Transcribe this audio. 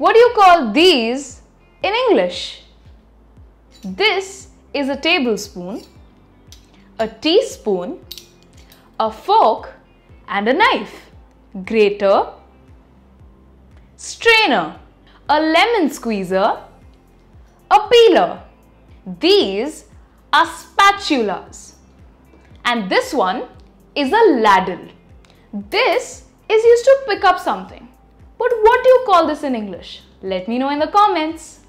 What do you call these in English? This is a tablespoon, a teaspoon, a fork and a knife, grater, strainer, a lemon squeezer, a peeler. These are spatulas. And this one is a ladle. This is used to pick up something. But what do you call this in English? Let me know in the comments.